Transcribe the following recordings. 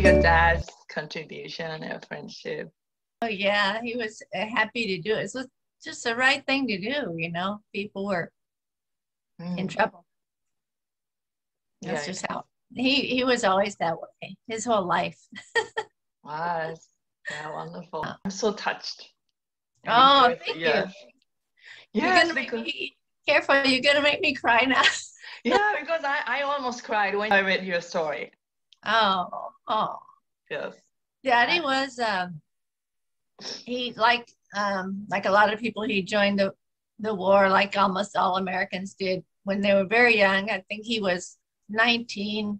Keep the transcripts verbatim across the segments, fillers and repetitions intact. your dad's contribution and your friendship? Oh, yeah, he was happy to do it. It was just the right thing to do, you know. People were mm. in trouble. That's yeah, just how he, he was always that way, his whole life. Wow, that's yeah, wonderful. I'm so touched. Oh, because, thank yeah. you. Yes, you're gonna make me, careful, you're going to make me cry now. Yeah, because I, I almost cried when I read your story. Oh, oh. Yes. Daddy was, um, he like, um, like a lot of people, he joined the, the war like almost all Americans did when they were very young. I think he was nineteen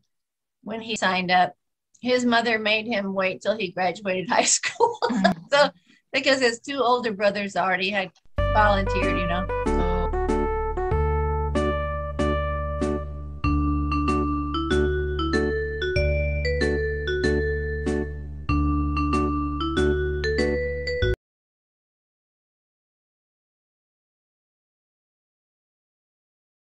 when he signed up. His mother made him wait till he graduated high school. So, because his two older brothers already had volunteered, you know.